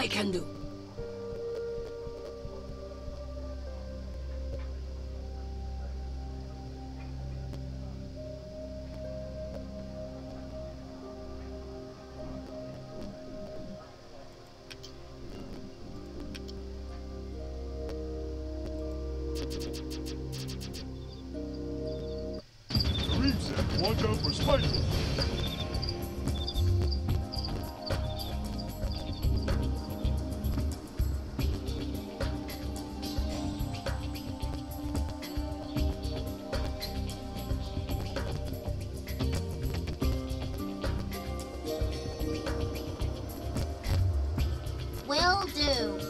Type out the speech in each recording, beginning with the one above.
I can do. Watch out for spiders! Will do!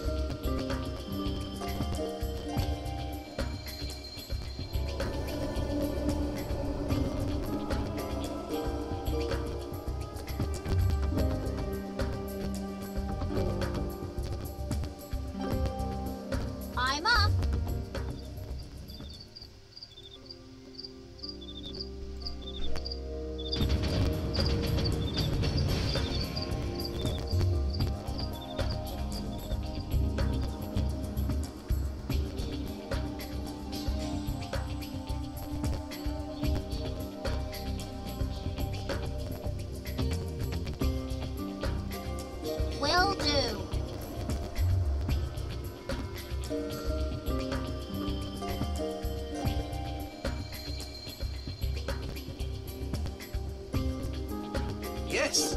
Yes!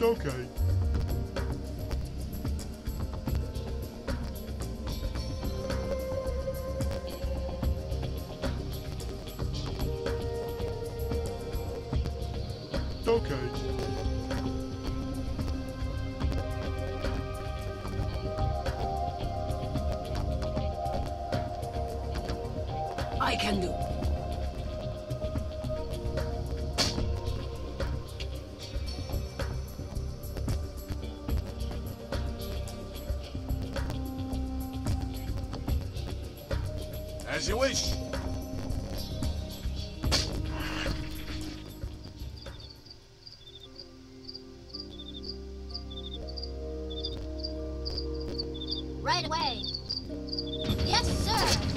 Okay. Okay. I can do. As you wish. Right away. Yes, sir.